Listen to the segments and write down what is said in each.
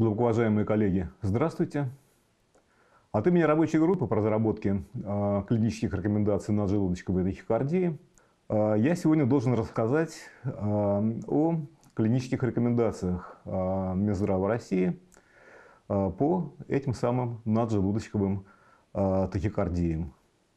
Глубоковажаемые коллеги, здравствуйте. От имени рабочей группы по разработке клинических рекомендаций на желудочковой тахикардии я сегодня должен рассказать о клинических рекомендациях Минздрава России по этим самым наджелудочковым тахикардиям.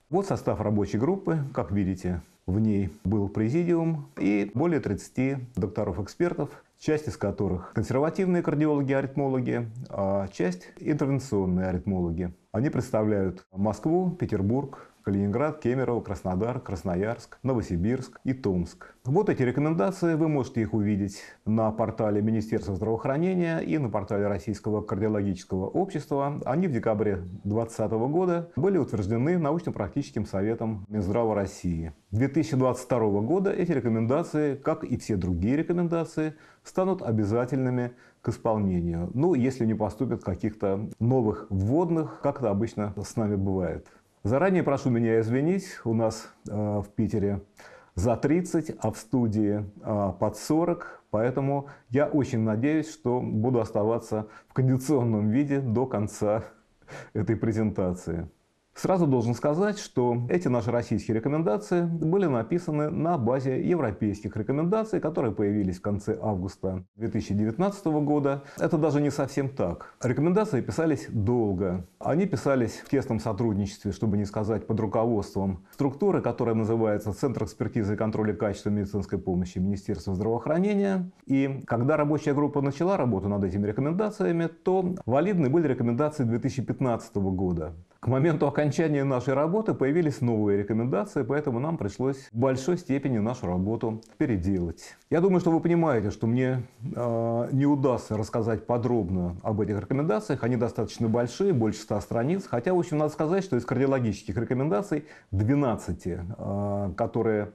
Вот состав рабочей группы, как видите, в ней был президиум и более 30 докторов-экспертов, часть из которых консервативные кардиологи-аритмологи, а часть интервенционные аритмологи. Они представляют Москву, Петербург, Калининград, Кемерово, Краснодар, Красноярск, Новосибирск и Томск. Вот эти рекомендации, вы можете их увидеть на портале Министерства здравоохранения и на портале Российского кардиологического общества. Они в декабре 2020 года были утверждены Научно-практическим советом Минздрава России. 2022 года эти рекомендации, как и все другие рекомендации, станут обязательными к исполнению. Ну, если не поступят каких-то новых вводных, как это обычно с нами бывает. Заранее прошу меня извинить, у нас в Питере за 30, а в студии под 40, поэтому я очень надеюсь, что буду оставаться в кондиционном виде до конца этой презентации. Сразу должен сказать, что эти наши российские рекомендации были написаны на базе европейских рекомендаций, которые появились в конце августа 2019 года. Это даже не совсем так. Рекомендации писались долго. Они писались в тесном сотрудничестве, чтобы не сказать под руководством структуры, которая называется Центр экспертизы и контроля качества медицинской помощи Министерства здравоохранения. И когда рабочая группа начала работу над этими рекомендациями, то валидны были рекомендации 2015 года. К моменту окончания нашей работы появились новые рекомендации, поэтому нам пришлось в большой степени нашу работу переделать. Я думаю, что вы понимаете, что мне не удастся рассказать подробно об этих рекомендациях. Они достаточно большие, больше 100 страниц. Хотя, в общем, надо сказать, что из кардиологических рекомендаций 12, которые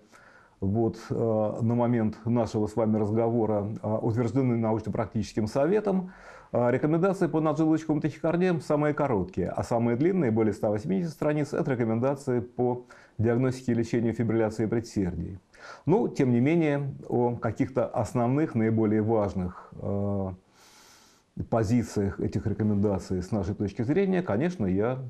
вот на момент нашего с вами разговора утверждены научно-практическим советом, рекомендации по наджелудочковым тахикардиям самые короткие, а самые длинные, более 180 страниц, это рекомендации по диагностике и лечению фибрилляции предсердий. Но, тем не менее, о каких-то основных, наиболее важных позициях этих рекомендаций с нашей точки зрения, конечно, я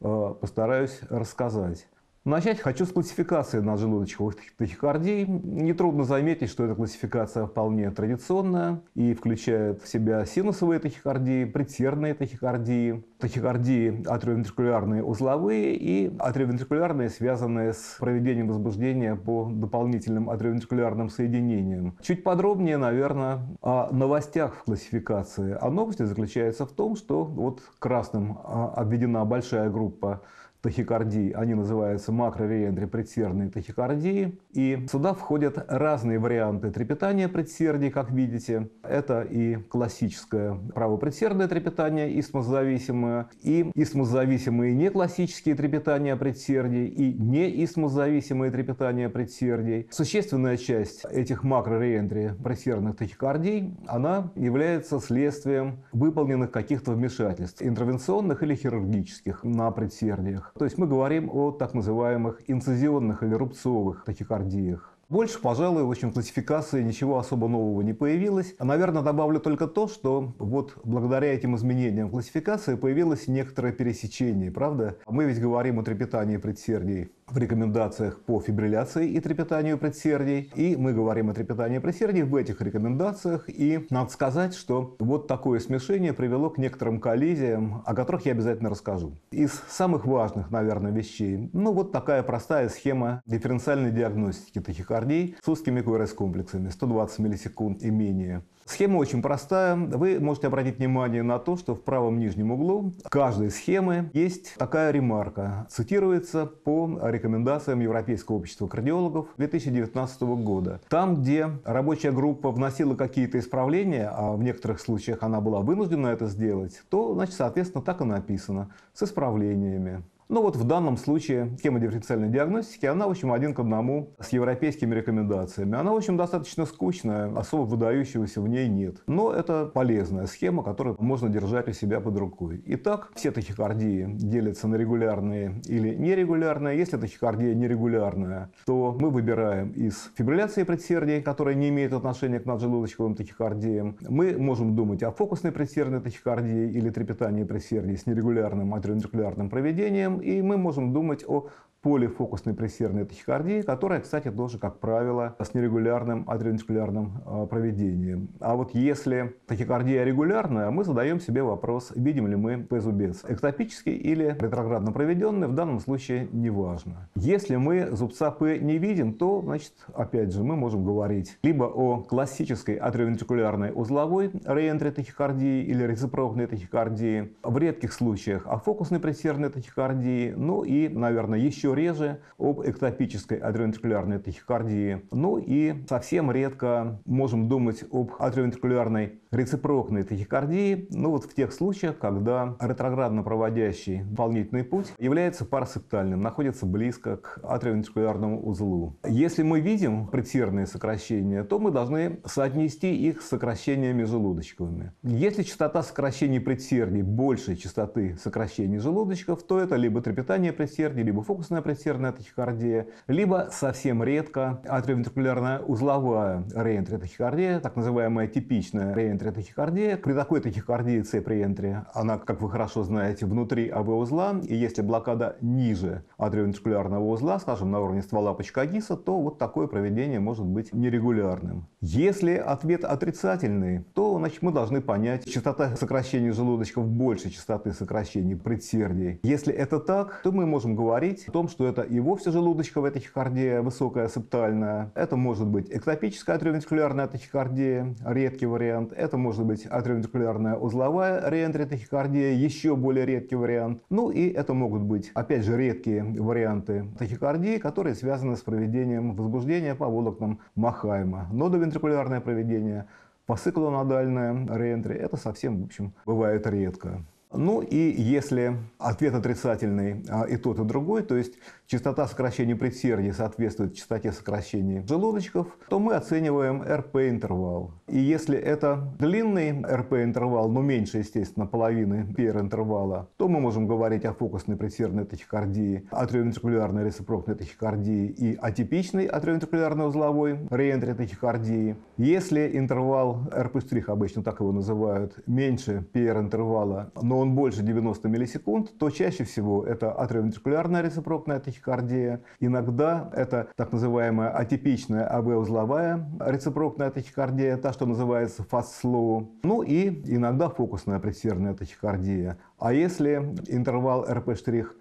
постараюсь рассказать. Начать хочу с классификации наджелудочковых тахикардий. Нетрудно заметить, что эта классификация вполне традиционная и включает в себя синусовые тахикардии, предсердные тахикардии, тахикардии атриовентрикулярные узловые и атриовентрикулярные, связанные с проведением возбуждения по дополнительным атриовентрикулярным соединениям. Чуть подробнее, наверное, о новостях в классификации. А новость заключается в том, что вот красным обведена большая группа тахикардии, они называются макрореентрипредсердные тахикардии. И сюда входят разные варианты трепетания предсердий, как видите. Это и классическое правопредсердное трепетание, истмус-зависимое, и истмус-зависимые неклассические трепетания предсердий, и неистмус-зависимые трепетания предсердий. Существенная часть этих макрореентрипредсердных тахикардий, она является следствием выполненных каких-то вмешательств, интервенционных или хирургических на предсердиях. То есть мы говорим о так называемых инцизионных или рубцовых тахикардиях. Больше, пожалуй, в общем, классификации ничего особо нового не появилось. Наверное, добавлю только то, что вот благодаря этим изменениям в классификации появилось некоторое пересечение, правда? Мы ведь говорим о трепетании предсердий в рекомендациях по фибрилляции и трепетанию предсердий, и мы говорим о трепетании предсердий в этих рекомендациях, и надо сказать, что вот такое смешение привело к некоторым коллизиям, о которых я обязательно расскажу. Из самых важных, наверное, вещей, ну вот такая простая схема дифференциальной диагностики тахикардии с узкими QRS-комплексами 120 миллисекунд и менее. Схема очень простая. Вы можете обратить внимание на то, что в правом нижнем углу каждой схемы есть такая ремарка. Цитируется по рекомендациям Европейского общества кардиологов 2019 года. Там, где рабочая группа вносила какие-то исправления, а в некоторых случаях она была вынуждена это сделать, то, значит, соответственно, так и написано. С исправлениями. Но вот в данном случае схема дифференциальной диагностики, она, в общем, 1 к 1 с европейскими рекомендациями. Она, в общем, достаточно скучная, особо выдающегося в ней нет. Но это полезная схема, которую можно держать у себя под рукой. Итак, все тахикардии делятся на регулярные или нерегулярные. Если тахикардия нерегулярная, то мы выбираем из фибрилляции предсердий, которая не имеет отношения к наджелудочковым тахикардиям. Мы можем думать о фокусной предсердной тахикардии или трепетании предсердий с нерегулярным атрионеркулярным проведением. И мы можем думать о полифокусной предсердной тахикардии, которая, кстати, тоже, как правило, с нерегулярным атрионеркулярным проведением. А вот если тахикардия регулярная, мы задаем себе вопрос, видим ли мы П-зубец эктопический или ретроградно проведенный, в данном случае неважно. Если мы зубца П не видим, то, значит, опять же, мы можем говорить либо о классической атрионеркулярной узловой реентри тахикардии или рецепрокной тахикардии, в редких случаях о фокусной предсердной тахикардии, ну и, наверное, еще реже об эктопической атрионеркулярной тахикардии. Ну и совсем редко можем думать об атрионеркулярной рецепрокной тахикардии, ну вот в тех случаях, когда ретроградно проводящий дополнительный путь является парасептальным, находится близко к атрионеркулярному узлу. Если мы видим предсердные сокращения, то мы должны соотнести их с сокращениями желудочковыми. Если частота сокращений предсердий больше частоты сокращений желудочков, то это либо трепетание предсердий, либо фокусная предсердная тахикардия, либо совсем редко атриовентрикулярная узловая реентри тахикардия, так называемая типичная реентри тахикардия. При такой тахикардии С преентри, она, как вы хорошо знаете, внутри АВ узла, и если блокада ниже атриовентрикулярного узла, скажем, на уровне ствола почкагиса, то вот такое проведение может быть нерегулярным. Если ответ отрицательный, то, значит, мы должны понять, частота сокращений желудочков больше частоты сокращений предсердий. Если это так, то мы можем говорить о том, что это и вовсе желудочковая тахикардия, высокая септальная, это может быть эктопическая атриовентрикулярная тахикардия, редкий вариант, это может быть атриовентрикулярная узловая реентри тахикардия, еще более редкий вариант, ну и это могут быть, опять же, редкие варианты тахикардии, которые связаны с проведением возбуждения по волокнам Махайма. Нодовентрикулярное проведение, посциклонодальное реентри, это совсем, в общем, бывает редко. Ну и если ответ отрицательный и тот, и другой, то есть частота сокращений предсердий соответствует частоте сокращений желудочков, то мы оцениваем РП-интервал. И если это длинный РП-интервал, но меньше, естественно, половины ПР-интервала, то мы можем говорить о фокусной предсердной тахикардии, атриовентрикулярной рецепрокной тахикардии и атипичной атриовентрикулярной узловой реентри тахикардии. Если интервал РП-штрих, обычно так его называют, меньше ПР-интервала, но он больше 90 миллисекунд, то чаще всего это атриовентрикулярная рецепрокная тахикардия, иногда это так называемая атипичная АВ-узловая рецепрокная тахикардия, та, что называется fast-slow, ну и иногда фокусная предсердная тахикардия. А если интервал РП'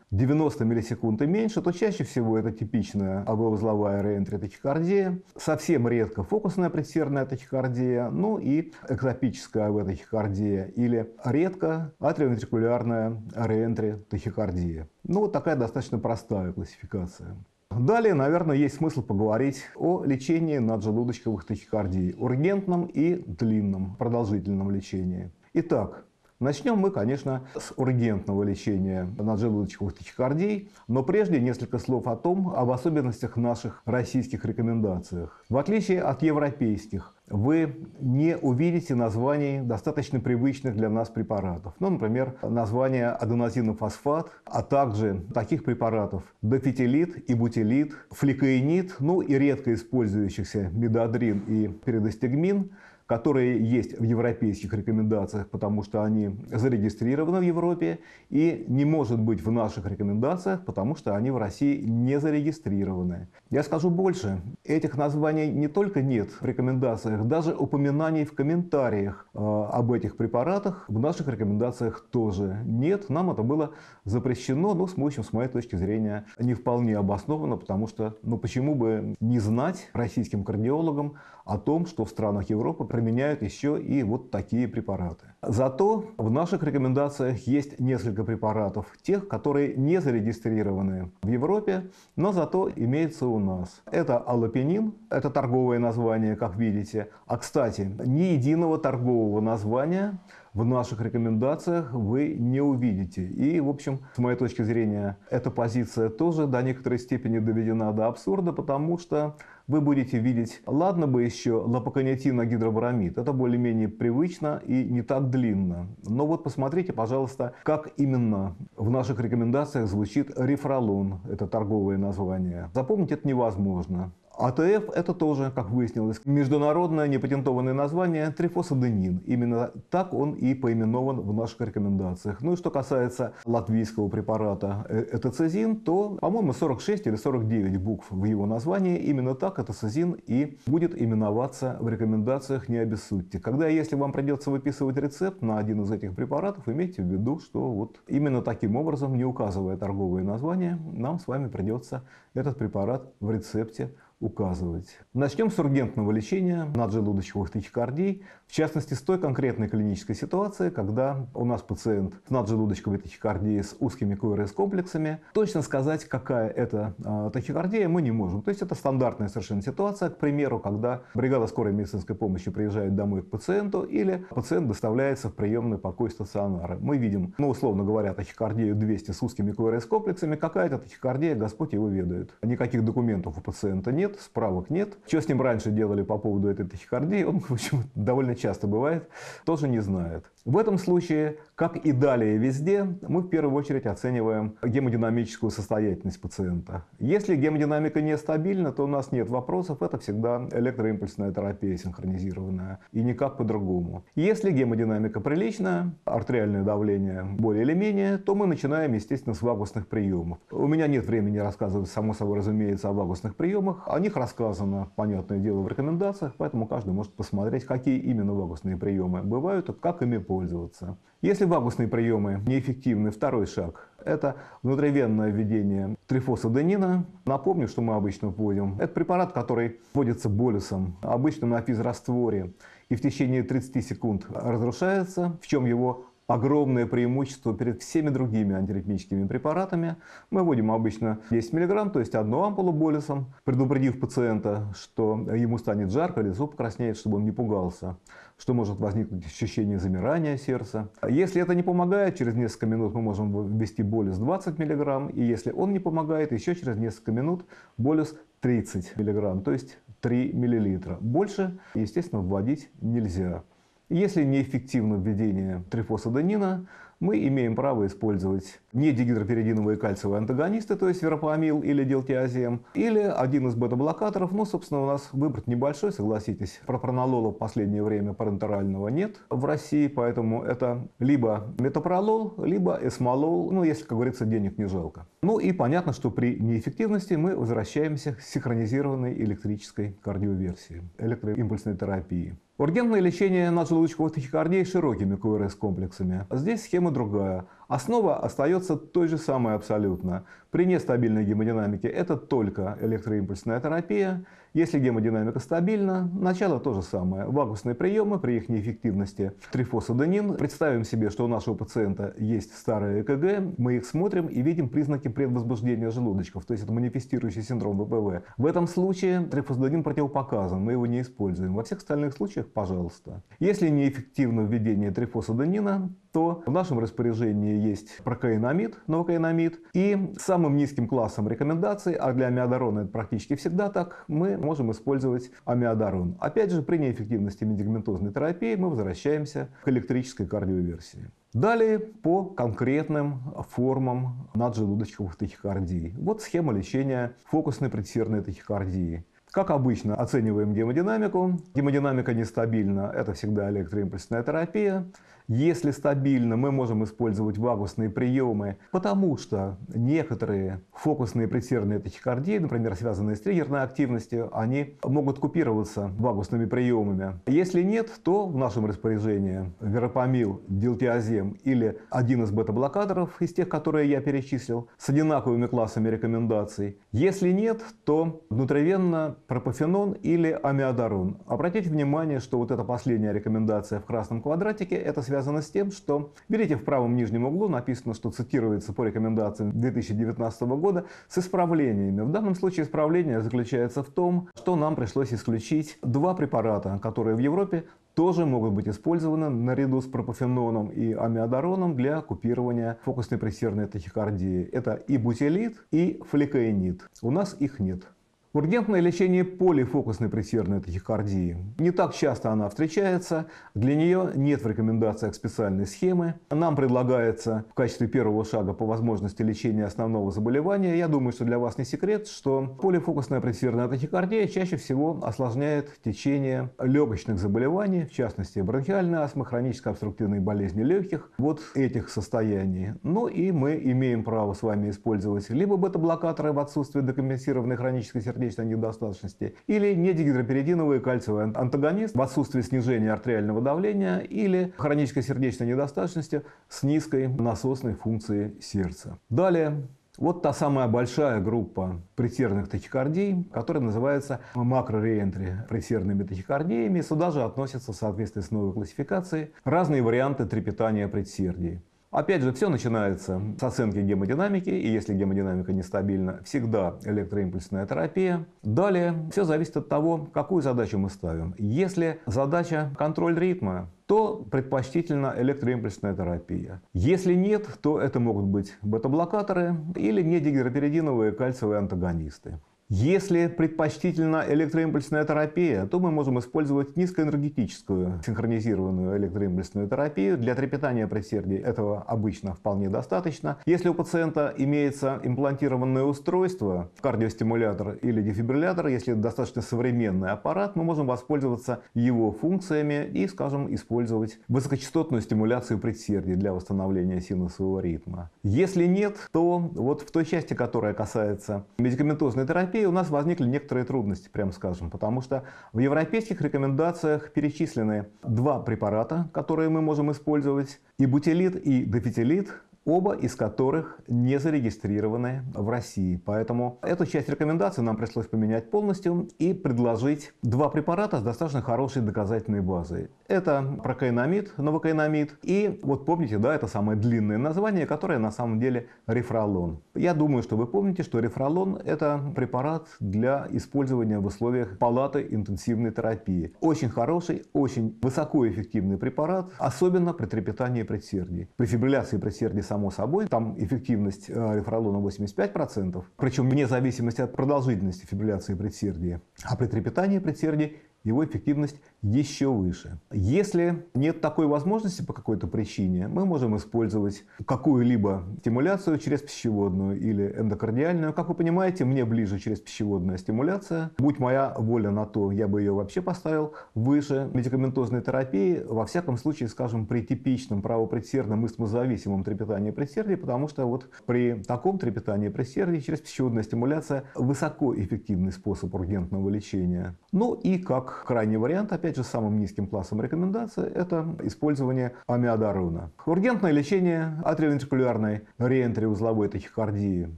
90 миллисекунд и меньше, то чаще всего это типичная АВ-узловая реентри тахикардия, совсем редко фокусная предсердная тахикардия, ну и эктопическая АВ-тахикардия или редко атриовентрикулярная реентри тахикардия. Ну вот такая достаточно простая классификация. Далее, наверное, есть смысл поговорить о лечении наджелудочковых тахикардий, ургентном и длинном, продолжительном лечении. Итак, начнем мы, конечно, с ургентного лечения наджелудочковых тахикардий, но прежде несколько слов о том, об особенностях наших российских рекомендациях. В отличие от европейских, вы не увидите названий достаточно привычных для нас препаратов. Ну, например, название аденозинофосфат, а также таких препаратов дофетилит, ибутилит, фликаинид, ну и редко использующихся мидодрин и перидостигмин, которые есть в европейских рекомендациях, потому что они зарегистрированы в Европе, и не может быть в наших рекомендациях, потому что они в России не зарегистрированы. Я скажу больше, этих названий не только нет в рекомендациях, даже упоминаний в комментариях об этих препаратах в наших рекомендациях тоже нет. Нам это было запрещено, но, в общем, с моей точки зрения, не вполне обоснованно, потому что, ну почему бы не знать российским кардиологам о том, что в странах Европы применяют еще и вот такие препараты. Зато в наших рекомендациях есть несколько препаратов, тех, которые не зарегистрированы в Европе, но зато имеются у нас. Это алапинин, это торговое название, как видите. А, кстати, ни единого торгового названия в в наших рекомендациях вы не увидите. И, в общем, с моей точки зрения, эта позиция тоже до некоторой степени доведена до абсурда, потому что вы будете видеть, ладно бы еще лапаконитина гидробромид, это более-менее привычно и не так длинно. Но вот посмотрите, пожалуйста, как именно в наших рекомендациях звучит рефролон, это торговое название. Запомнить это невозможно. АТФ – это тоже, как выяснилось, международное непатентованное название трифосаденин. Именно так он и поименован в наших рекомендациях. Ну и что касается латвийского препарата Этацизин, то, по-моему, 46 или 49 букв в его названии. Именно так Этацизин и будет именоваться в рекомендациях, не обессудьте. Когда, если вам придется выписывать рецепт на один из этих препаратов, имейте в виду, что вот именно таким образом, не указывая торговые названия, нам с вами придется этот препарат в рецепте указывать. Начнем с ургентного лечения наджелудочковых тахикардий, в частности с той конкретной клинической ситуации, когда у нас пациент с наджелудочковой тахикардией с узкими QRS-комплексами. Точно сказать, какая это тахикардия, мы не можем. То есть это стандартная совершенно ситуация, к примеру, когда бригада скорой медицинской помощи приезжает домой к пациенту или пациент доставляется в приемный покой стационара. Мы видим, ну условно говоря, тахикардию 200 с узкими QRS-комплексами. Какая-то тахикардия, Господь его ведает. Никаких документов у пациента нет. Справок нет. Что с ним раньше делали по поводу этой тахикардии, он, в общем, довольно часто бывает, тоже не знает. В этом случае, как и далее везде, мы в первую очередь оцениваем гемодинамическую состоятельность пациента. Если гемодинамика нестабильна, то у нас нет вопросов, это всегда электроимпульсная терапия синхронизированная и никак по-другому. Если гемодинамика приличная, артериальное давление более или менее, то мы начинаем, естественно, с вагусных приемов. У меня нет времени рассказывать, само собой разумеется, о вагусных приемах. О них рассказано, понятное дело, в рекомендациях, поэтому каждый может посмотреть, какие именно вагусные приемы бывают и как ими пользоваться. Если вагусные приемы неэффективны, второй шаг – это внутривенное введение трифосаденина. Напомню, что мы обычно вводим. Это препарат, который вводится болюсом, обычно на физрастворе, и в течение 30 секунд разрушается, в чем его огромное преимущество перед всеми другими антиритмическими препаратами. Мы вводим обычно 10 мг, то есть одну ампулу болюсом, предупредив пациента, что ему станет жарко, лицо покраснеет, чтобы он не пугался, что может возникнуть ощущение замирания сердца. Если это не помогает, через несколько минут мы можем ввести болюс 20 мг, и если он не помогает, еще через несколько минут болюс 30 мг, то есть 3 мл. Больше, естественно, вводить нельзя. Если неэффективно введение трифосаденина, мы имеем право использовать недигидропиридиновые кальциевые антагонисты, то есть верапамил или дилтиазем, или один из бета-блокаторов. Ну, собственно, у нас выбор небольшой, согласитесь. Пропронолола в последнее время парентерального нет в России, поэтому это либо метапролол, либо эсмолол, ну, если, как говорится, денег не жалко. Ну и понятно, что при неэффективности мы возвращаемся к синхронизированной электрической кардиоверсии, электроимпульсной терапии. Ургентное лечение наджелудочковых тахикардий широкими QRS-комплексами. Здесь схема другая. Основа остается той же самой абсолютно. При нестабильной гемодинамике это только электроимпульсная терапия. Если гемодинамика стабильна, начало то же самое. Вагусные приемы при их неэффективности трифосаденин. Представим себе, что у нашего пациента есть старые ЭКГ. Мы их смотрим и видим признаки предвозбуждения желудочков. То есть это манифестирующий синдром ВПВ. В этом случае трифосаденин противопоказан. Мы его не используем. Во всех остальных случаях, пожалуйста. Если неэффективно введение трифосаденина, то в нашем распоряжении есть прокаинамид, новокаинамид. И самым низким классом рекомендаций, а для амиодарона это практически всегда так, мы можем использовать амиодарон. Опять же, при неэффективности медикаментозной терапии мы возвращаемся к электрической кардиоверсии. Далее по конкретным формам наджелудочковых тахикардий. Вот схема лечения фокусной предсердной тахикардии. Как обычно, оцениваем гемодинамику. Гемодинамика нестабильна, это всегда электроимпульсная терапия. Если стабильно, мы можем использовать вагусные приемы, потому что некоторые фокусные предсердные тахикардии, например, связанные с триггерной активностью, они могут купироваться вагусными приемами. Если нет, то в нашем распоряжении верапамил, дилтиазем или один из бета-блокаторов, из тех, которые я перечислил, с одинаковыми классами рекомендаций. Если нет, то внутривенно пропофенон или амиодарон. Обратите внимание, что вот эта последняя рекомендация в красном квадратике, это связано с тем, что, видите, в правом нижнем углу написано, что цитируется по рекомендациям 2019 года с исправлениями. В данном случае исправление заключается в том, что нам пришлось исключить два препарата, которые в Европе тоже могут быть использованы наряду с пропофеноном и амиодароном для купирования фокусно-депрессивной тахикардии. Это и бутилит, и фликаинид. У нас их нет. Ургентное лечение полифокусной прессерной тахикардии. Не так часто она встречается, для нее нет в рекомендациях специальной схемы. Нам предлагается в качестве первого шага по возможности лечения основного заболевания. Я думаю, что для вас не секрет, что полифокусная прессерная тахикардия чаще всего осложняет течение легочных заболеваний, в частности бронхиальной астмы, хронической обструктивной болезни легких, вот этих состояний. Ну и мы имеем право с вами использовать либо бета-блокаторы в отсутствии декомпенсированной хронической сердечной недостаточности, или недигидроперидиновый кальциевый антагонист в отсутствии снижения артериального давления или хронической сердечной недостаточности с низкой насосной функцией сердца. Далее, вот та самая большая группа прессерных тахикардий, которая называется макрореентри прессерными тахикардиями. Сюда же относятся в соответствии с новой классификацией разные варианты трепетания предсердий. Опять же, все начинается с оценки гемодинамики, и если гемодинамика нестабильна, всегда электроимпульсная терапия. Далее, все зависит от того, какую задачу мы ставим. Если задача контроль ритма, то предпочтительно электроимпульсная терапия. Если нет, то это могут быть бета-блокаторы или недигидроперидиновые кальциевые антагонисты. Если предпочтительна электроимпульсная терапия, то мы можем использовать низкоэнергетическую синхронизированную электроимпульсную терапию. Для трепетания предсердий этого обычно вполне достаточно. Если у пациента имеется имплантированное устройство, кардиостимулятор или дефибриллятор, если это достаточно современный аппарат, мы можем воспользоваться его функциями и, скажем, использовать высокочастотную стимуляцию предсердий для восстановления синусового ритма. Если нет, то вот в той части, которая касается медикаментозной терапии, у нас возникли некоторые трудности, прямо скажем, потому что в европейских рекомендациях перечислены два препарата, которые мы можем использовать, и бутилит, и дофетилит, оба из которых не зарегистрированы в России. Поэтому эту часть рекомендаций нам пришлось поменять полностью и предложить два препарата с достаточно хорошей доказательной базой. Это прокаинамид, новокаинамид, и вот помните, да, это самое длинное название, которое на самом деле рефролон. Я думаю, что вы помните, что рефролон – это препарат для использования в условиях палаты интенсивной терапии. Очень хороший, очень высокоэффективный препарат, особенно при трепетании предсердий. При фибрилляции предсердий сам само собой, там эффективность рефролона 85%, причем вне зависимости от продолжительности фибрилляции предсердия, а при трепетании предсердия его эффективность еще выше. Если нет такой возможности по какой-то причине, мы можем использовать какую-либо стимуляцию через пищеводную или эндокардиальную. Как вы понимаете, мне ближе через пищеводная стимуляция. Будь моя воля на то, я бы ее вообще поставил выше медикаментозной терапии, во всяком случае, скажем, при типичном правопредсердном истмозависимом трепетании предсердия, потому что вот при таком трепетании предсердия через пищеводную стимуляцию высокоэффективный способ ургентного лечения. Ну и как крайний вариант, опять же, самым низким классом рекомендаций, это использование амиодарона. Ургентное лечение атриовентрикулярной реентриузловой тахикардии,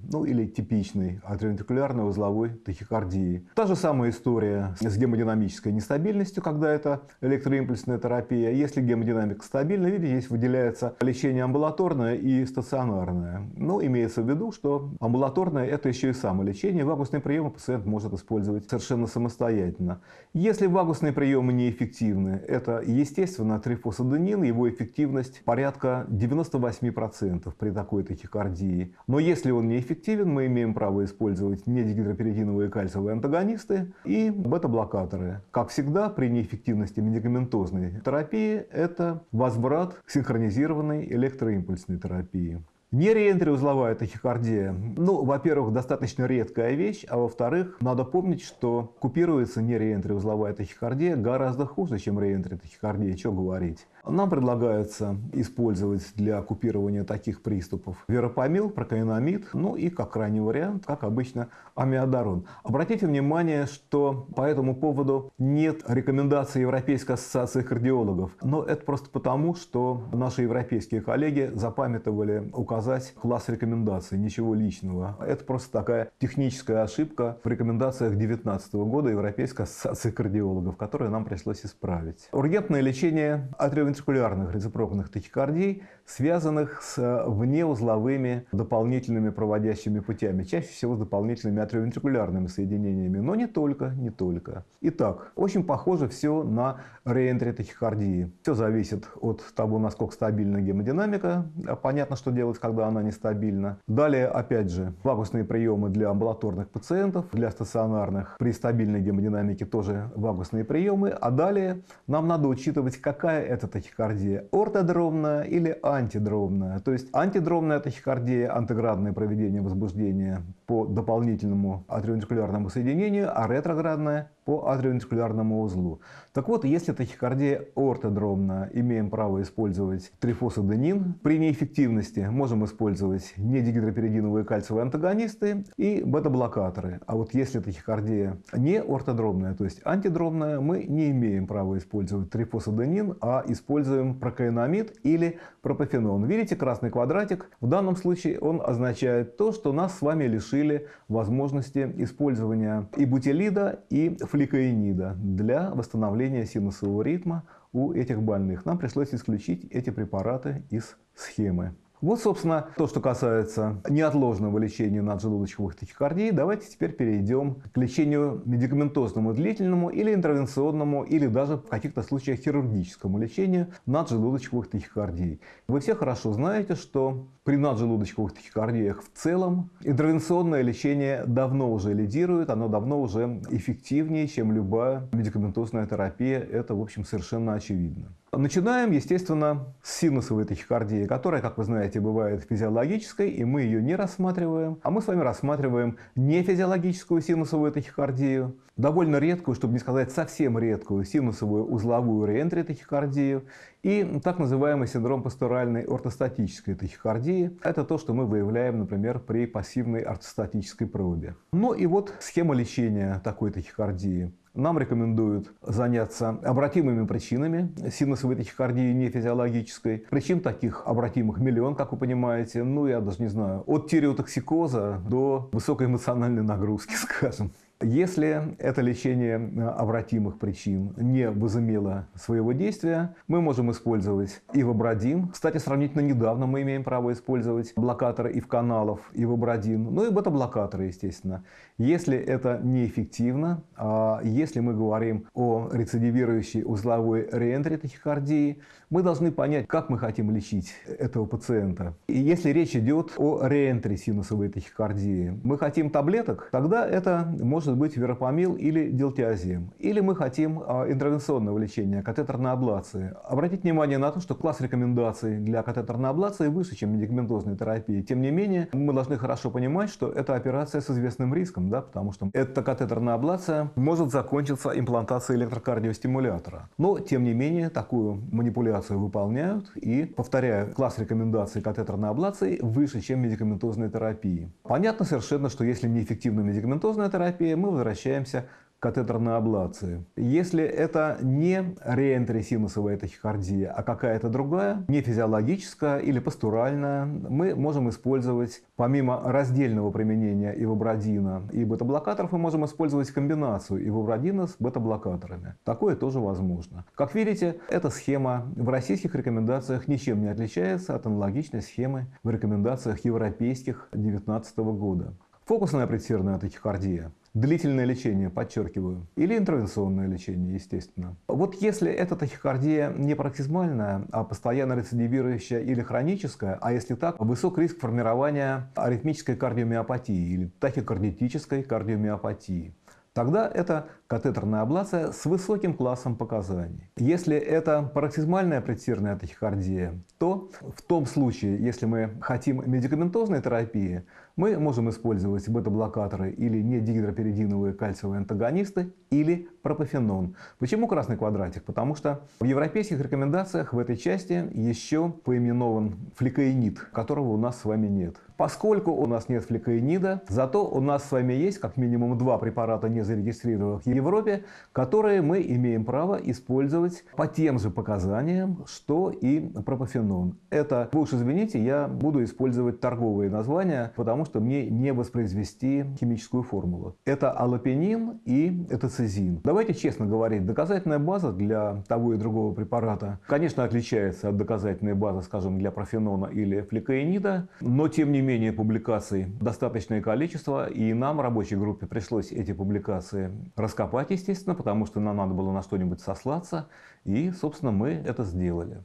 ну или типичной атриовентрикулярной узловой тахикардии. Та же самая история с гемодинамической нестабильностью, когда это электроимпульсная терапия. Если гемодинамика стабильна, видите, здесь выделяется лечение амбулаторное и стационарное. Но имеется в виду, что амбулаторное – это еще и самолечение. Вагусные приемы пациент может использовать совершенно самостоятельно. Если вагусные приемы неэффективны, это, естественно, трифосаденин, его эффективность порядка 98% при такой тахикардии. Но если он неэффективен, мы имеем право использовать недигидроперидиновые кальциевые антагонисты и бета-блокаторы. Как всегда, при неэффективности медикаментозной терапии это возврат к синхронизированной электроимпульсной терапии. Нереентриузловая тахикардия, ну, во-первых, достаточно редкая вещь, а во-вторых, надо помнить, что купируется нереентриузловая тахикардия гораздо хуже, чем реентри-тахикардия, что говорить. Нам предлагается использовать для купирования таких приступов веропамил, прокаинамид, ну и как крайний вариант, как обычно, амиодарон. Обратите внимание, что по этому поводу нет рекомендаций Европейской ассоциации кардиологов, но это просто потому, что наши европейские коллеги запамятовали указать класс рекомендаций, ничего личного. Это просто такая техническая ошибка в рекомендациях 2019 года Европейской ассоциации кардиологов, которую нам пришлось исправить. Ургентное лечение атриовентрикулярной внутривентрикулярных реципронных тахикардий, связанных с внеузловыми дополнительными проводящими путями, чаще всего с дополнительными атриовентрикулярными соединениями, но не только, не только. Итак, очень похоже все на реентри тахикардии. Все зависит от того, насколько стабильна гемодинамика. Понятно, что делать, когда она нестабильна. Далее, опять же, вагусные приемы для амбулаторных пациентов, для стационарных. При стабильной гемодинамике тоже вагусные приемы. А далее нам надо учитывать, какая это тахикардия. Ортодромная или антидромная. То есть антидромная тахикардия, антеградное проведение возбуждения по дополнительному атриовентрикулярному соединению, а ретроградная по атриовентрикулярному узлу. Так вот, если тахикардия ортодромная, имеем право использовать трифосаденин. При неэффективности можем использовать недигидроперидиновые кальциевые антагонисты и бета-блокаторы. А вот если тахикардия не ортодромная, то есть антидромная, мы не имеем права использовать трифосаденин, а используем прокаинамид или пропофенон. Видите, красный квадратик? В данном случае он означает то, что нас с вами лишили возможности использования и бутилида, и фликаинида для восстановления синусового ритма у этих больных. Нам пришлось исключить эти препараты из схемы. Вот, собственно, то, что касается неотложного лечения наджелудочковых тахикардий. Давайте теперь перейдем к лечению медикаментозному, длительному или интервенционному, или даже в каких-то случаях хирургическому лечению наджелудочковых тахикардий. Вы все хорошо знаете, что при наджелудочковых тахикардиях в целом интервенционное лечение давно уже лидирует, оно давно уже эффективнее, чем любая медикаментозная терапия. Это, в общем, совершенно очевидно. Начинаем, естественно, с синусовой тахикардии, которая, как вы знаете, бывает физиологической, и мы ее не рассматриваем. А мы с вами рассматриваем нефизиологическую синусовую тахикардию, довольно редкую, чтобы не сказать совсем редкую, синусовую узловую реентри тахикардию и так называемый синдром постуральной ортостатической тахикардии. Это то, что мы выявляем, например, при пассивной ортостатической пробе. Ну и вот схема лечения такой тахикардии. Нам рекомендуют заняться обратимыми причинами синусовой тахикардии нефизиологической. Причин таких обратимых миллион, как вы понимаете. Ну, я даже не знаю. От тиреотоксикоза до высокой эмоциональной нагрузки, скажем. Если это лечение обратимых причин не возымело своего действия, мы можем использовать ивабрадин. Кстати, сравнительно недавно мы имеем право использовать блокаторы ив-каналов, ивабрадин, ну и бета-блокаторы, естественно. Если это неэффективно, а если мы говорим о рецидивирующей узловой реентри тахикардии, мы должны понять, как мы хотим лечить этого пациента. И если речь идет о реентри синусовой тахикардии, мы хотим таблеток, тогда это может быть верапамил или дилтиазем. Или мы хотим интервенционного лечения, катетерной аблации. Обратите внимание на то, что класс рекомендаций для катетерной аблации выше, чем медикаментозной терапии. Тем не менее, мы должны хорошо понимать, что это операция с известным риском, да, потому что эта катетерная аблация может закончиться имплантацией электрокардиостимулятора. Но, тем не менее, такую манипуляцию выполняют. И, повторяю, класс рекомендаций катетерной аблации выше, чем медикаментозной терапии. Понятно совершенно, что если неэффективна медикаментозная терапия, мы возвращаемся к катетерной аблации. Если это не реентри синусовая тахикардия, а какая-то другая, не физиологическая или постуральная, мы можем использовать, помимо раздельного применения ивабрадина и бета-блокаторов, мы можем использовать комбинацию ивабрадина с бета-блокаторами. Такое тоже возможно. Как видите, эта схема в российских рекомендациях ничем не отличается от аналогичной схемы в рекомендациях европейских 2019 года. Фокусная предсердная тахикардия. Длительное лечение, подчеркиваю. Или интервенционное лечение, естественно. Вот если эта тахикардия не пароксизмальная, а постоянно рецидивирующая или хроническая, а если так, высок риск формирования аритмической кардиомиопатии или тахикардитической кардиомиопатии. Тогда это катетерная аблация с высоким классом показаний. Если это пароксизмальная предсердная тахикардия, то в том случае, если мы хотим медикаментозной терапии, мы можем использовать бета-блокаторы или недигидроперидиновые кальциевые антагонисты или пропофенон. Почему красный квадратик? Потому что в европейских рекомендациях в этой части еще поименован фликаинид, которого у нас с вами нет. Поскольку у нас нет фликаинида, зато у нас с вами есть как минимум два препарата, не зарегистрированных Европе, которые мы имеем право использовать по тем же показаниям, что и пропофенон. Это, вы уж извините, я буду использовать торговые названия, потому что мне не воспроизвести химическую формулу. Это алапинин и этацизин. Давайте честно говорить, доказательная база для того и другого препарата, конечно, отличается от доказательной базы, скажем, для профенона или фликаинида, но тем не менее публикаций достаточное количество, и нам, в рабочей группе, пришлось эти публикации раскопать, естественно, потому что нам надо было на что-нибудь сослаться, и, собственно, мы это сделали.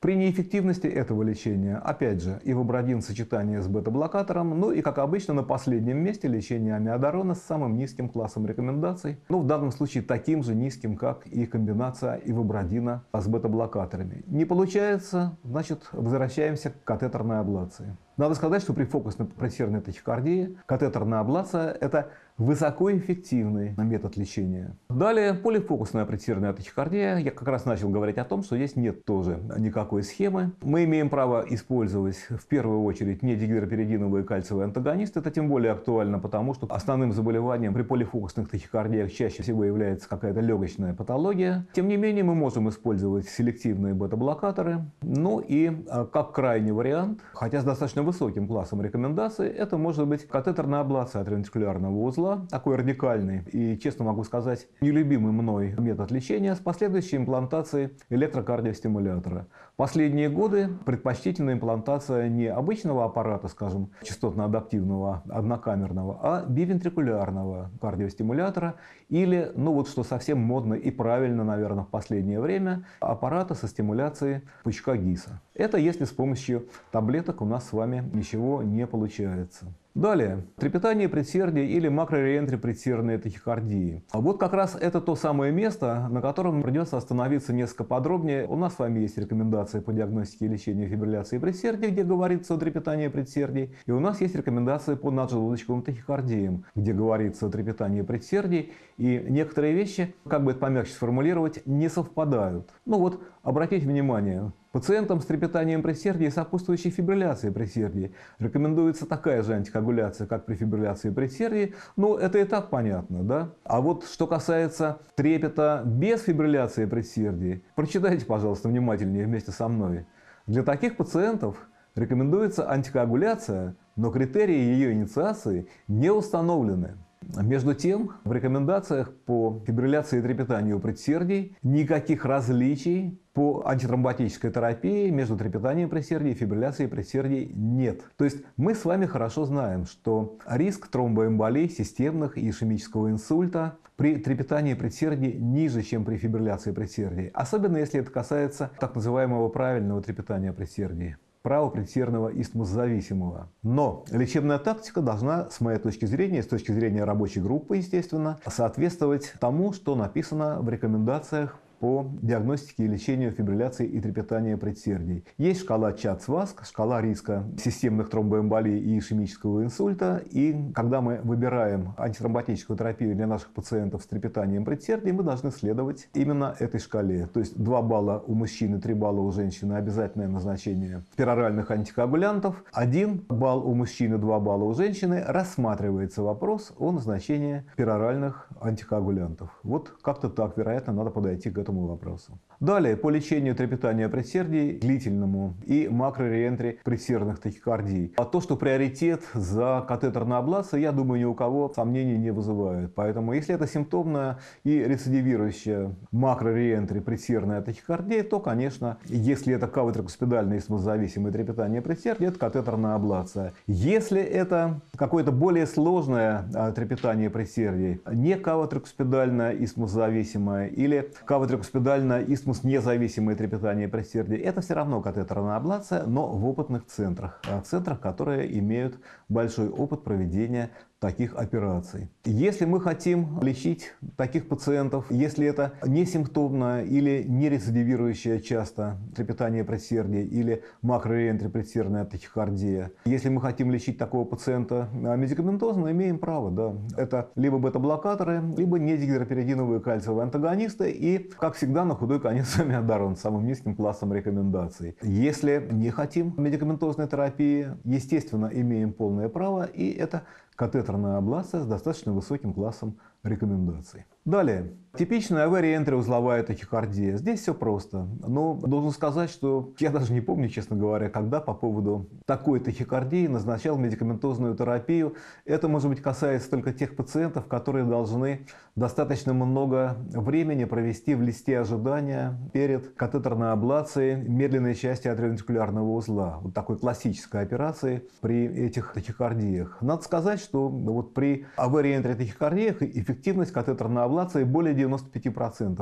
При неэффективности этого лечения, опять же, ивабрадин в сочетании с бета-блокатором, ну и, как обычно, на последнем месте лечение амиодарона с самым низким классом рекомендаций, ну, в данном случае таким же низким, как и комбинация ивабрадина с бета-блокаторами. Не получается, значит, возвращаемся к катетерной аблации. Надо сказать, что при фокусно-прессерной тахикардии катетерная аблация – это высокоэффективный метод лечения. Далее, полифокусная прессерная тахикардия. Я как раз начал говорить о том, что здесь нет тоже никакой схемы. Мы имеем право использовать в первую очередь недигидроперидиновые кальциевые антагонисты. Это тем более актуально, потому что основным заболеванием при полифокусных тахикардиях чаще всего является какая-то легочная патология. Тем не менее, мы можем использовать селективные бета-блокаторы. Ну и как крайний вариант, хотя с достаточно высоким классом рекомендаций, это может быть катетерная аблация атрионтикулярного узла, такой радикальный и, честно могу сказать, нелюбимый мной метод лечения с последующей имплантацией электрокардиостимулятора. Последние годы предпочтительная имплантация не обычного аппарата, скажем, частотно-адаптивного однокамерного, а бивентрикулярного кардиостимулятора или, ну вот что совсем модно и правильно, наверное, в последнее время, аппарата со стимуляцией пучка ГИСа. Это если с помощью таблеток у нас с вами ничего не получается. Далее, трепетание предсердия или макрореентри-предсердной тахикардии. А вот как раз это то самое место, на котором придется остановиться несколько подробнее. У нас с вами есть рекомендации по диагностике и лечению фибрилляции предсердия, где говорится о трепетании предсердий. И у нас есть рекомендации по наджелудочковым тахикардиям, где говорится о трепетании предсердий. И некоторые вещи, как бы это помягче сформулировать, не совпадают. Ну вот, обратите внимание. Пациентам с трепетанием предсердий и сопутствующей фибрилляцией предсердий рекомендуется такая же антикоагуляция, как при фибрилляции предсердий, но это и так понятно, да? А вот что касается трепета без фибрилляции предсердий, прочитайте, пожалуйста, внимательнее вместе со мной. Для таких пациентов рекомендуется антикоагуляция, но критерии ее инициации не установлены. Между тем, в рекомендациях по фибрилляции и трепетанию предсердий никаких различий по антитромботической терапии между трепетанием предсердий и фибрилляцией предсердий нет. То есть мы с вами хорошо знаем, что риск тромбоэмболий, системных и ишемического инсульта при трепетании предсердий ниже, чем при фибрилляции предсердий, особенно если это касается так называемого правильного трепетания предсердий, правопредсердного истмозависимого. Но лечебная тактика должна, с моей точки зрения, с точки зрения рабочей группы, естественно, соответствовать тому, что написано в рекомендациях по диагностике и лечению фибрилляции и трепетания предсердий. Есть шкала ЧАД-СВАСК, шкала риска системных тромбоэмболий и ишемического инсульта. И когда мы выбираем антитромботическую терапию для наших пациентов с трепетанием предсердий, мы должны следовать именно этой шкале. То есть 2 балла у мужчины, 3 балла у женщины — обязательное назначение пероральных антикоагулянтов. 1 балл у мужчины, 2 балла у женщины — рассматривается вопрос о назначении пероральных антикоагулянтов. Вот как-то так, вероятно, надо подойти к этому вопросу. Далее, по лечению трепетания предсердий, длительному и макрореентри предсердных тахикардий. А то, что приоритет за катетерной аблацией, я думаю, ни у кого сомнений не вызывает. Поэтому, если это симптомная и рецидивирующая макрореентри предсердная тахикардия, то, конечно, если это кавотрикоспидальное истмозависимое трепетание предсердия, это катетерная аблация. Если это какое-то более сложное трепетание предсердий, не кавотрикоспидальное истмозависимое или кавотрикоспидальное истмус-независимое трепетание предсердий, это все равно катетерная аблация, но в опытных центрах, которые имеют большой опыт проведения таких операций. Если мы хотим лечить таких пациентов, если это не симптомное или не рецидивирующее часто трепетание предсердия или макрореентри-предсердная тахикардия, если мы хотим лечить такого пациента медикаментозно, имеем право, да. Это либо бета-блокаторы, либо недигидроперидиновые кальциевые антагонисты и, как всегда, на худой конец амиодарон с самым низким классом рекомендаций. Если не хотим медикаментозной терапии, естественно, имеем полное право, и это катетерная аблация с достаточно высоким классом рекомендаций. Далее. Типичная авария энтероузловая тахикардия. Здесь все просто. Но должен сказать, что я даже не помню, честно говоря, когда по поводу такой тахикардии назначал медикаментозную терапию. Это, может быть, касается только тех пациентов, которые должны достаточно много времени провести в листе ожидания перед катетерной аблацией медленной части атриовентрикулярного узла. Вот такой классической операции при этих тахикардиях. Надо сказать, что вот при аварии энтеротахикардиях эффективность катетерной аблации более 90%.